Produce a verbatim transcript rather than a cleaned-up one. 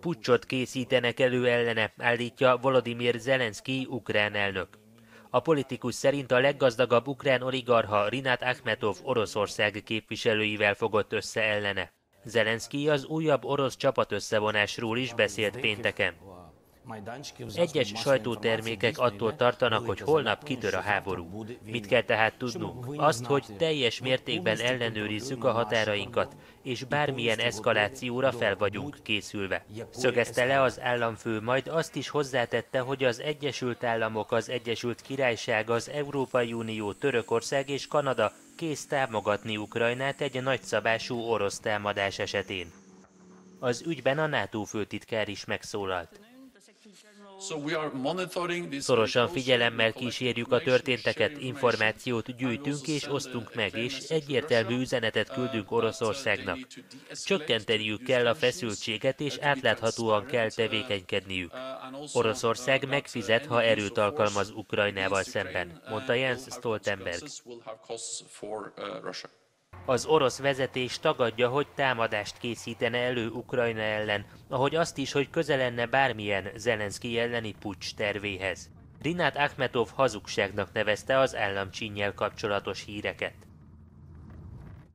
Puccsot készítenek elő ellene, állítja Volodimir Zelenszkij ukrán elnök. A politikus szerint a leggazdagabb ukrán oligarha, Rinát Akhmetov Oroszország képviselőivel fogott össze ellene. Zelenszkij az újabb orosz csapatösszevonásról is beszélt pénteken. Egyes sajtótermékek attól tartanak, hogy holnap kitör a háború. Mit kell tehát tudnunk? Azt, hogy teljes mértékben ellenőrizzük a határainkat, és bármilyen eszkalációra fel vagyunk készülve. Szögezte le az államfő, majd azt is hozzátette, hogy az Egyesült Államok, az Egyesült Királyság, az Európai Unió, Törökország és Kanada kész támogatni Ukrajnát egy nagyszabású orosz támadás esetén. Az ügyben a NATO főtitkár is megszólalt. Szorosan figyelemmel kísérjük a történteket, információt gyűjtünk és osztunk meg, és egyértelmű üzenetet küldünk Oroszországnak. Csökkenteniük kell a feszültséget, és átláthatóan kell tevékenykedniük. Oroszország megfizet, ha erőt alkalmaz Ukrajnával szemben, mondta Jens Stoltenberg. Az orosz vezetés tagadja, hogy támadást készítene elő Ukrajna ellen, ahogy azt is, hogy közel lenne bármilyen Zelenszkij elleni puccs tervéhez. Rinát Akhmetov hazugságnak nevezte az államcsínnyel kapcsolatos híreket.